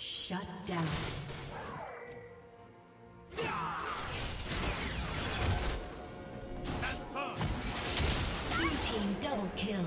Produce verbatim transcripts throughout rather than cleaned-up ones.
Shut down. Blue team double kill.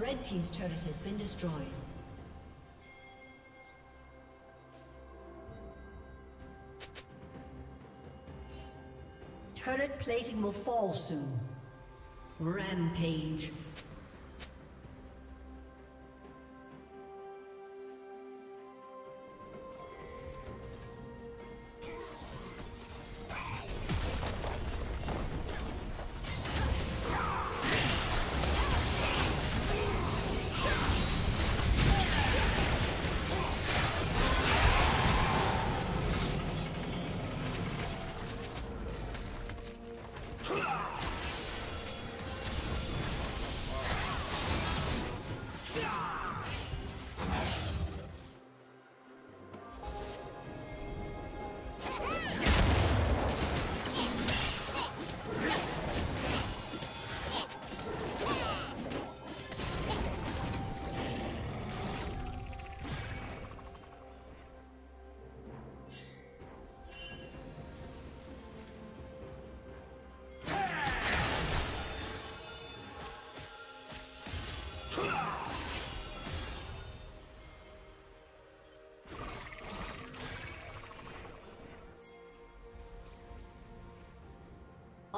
Red team's turret has been destroyed. Turret plating will fall soon. Rampage.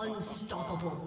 Unstoppable.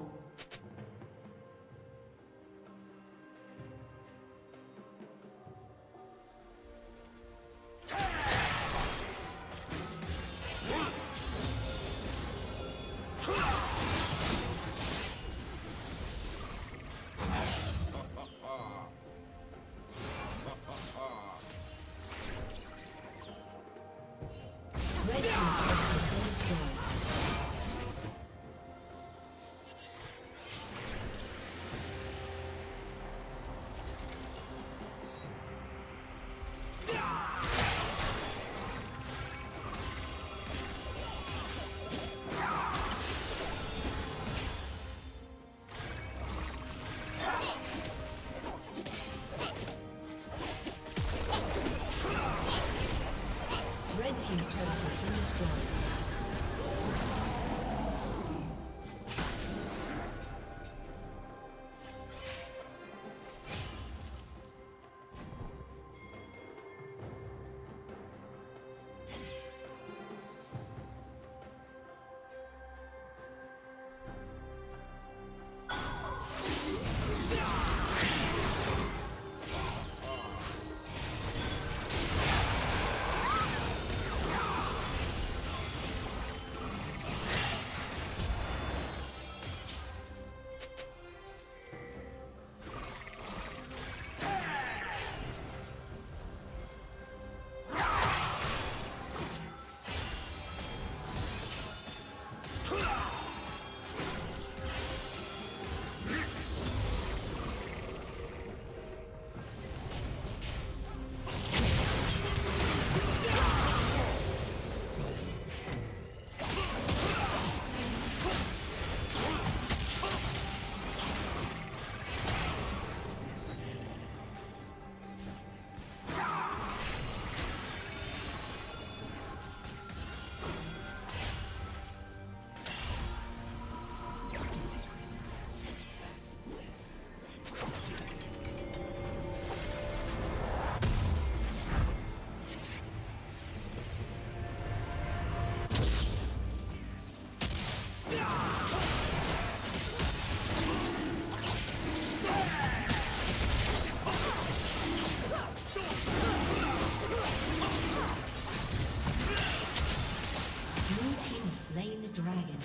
slain the dragon.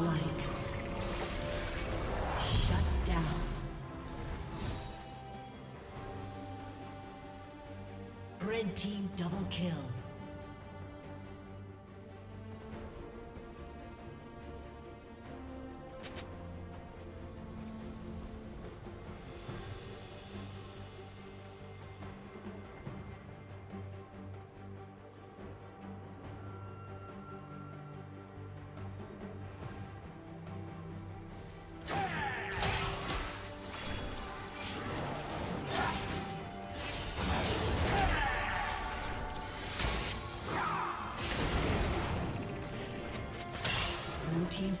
Like shut down. Red team double kill. Team's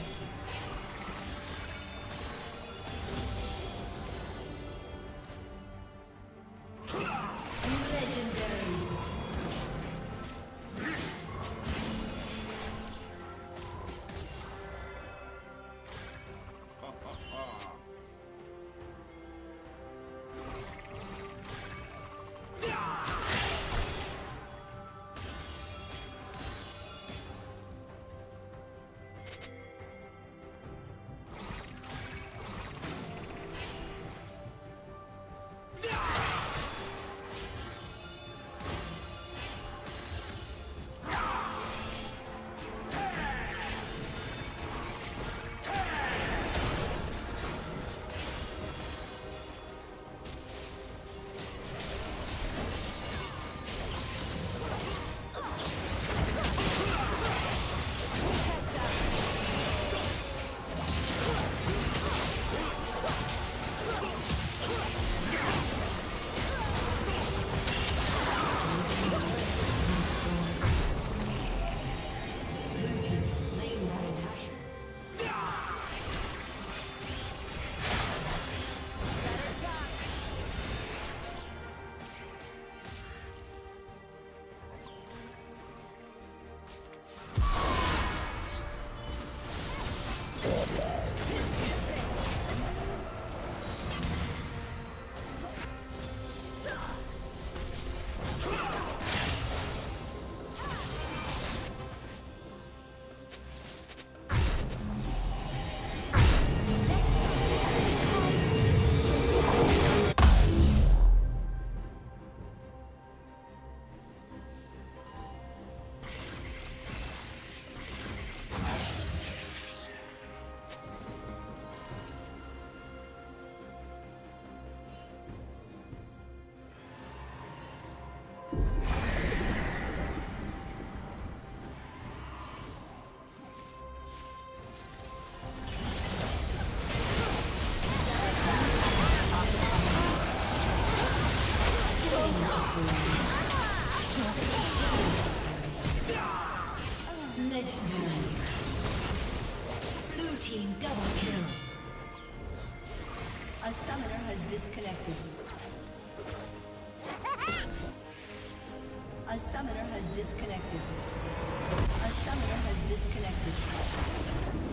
Legendary. Blue team double kill. A summoner has disconnected. A summoner has disconnected. A summoner has disconnected.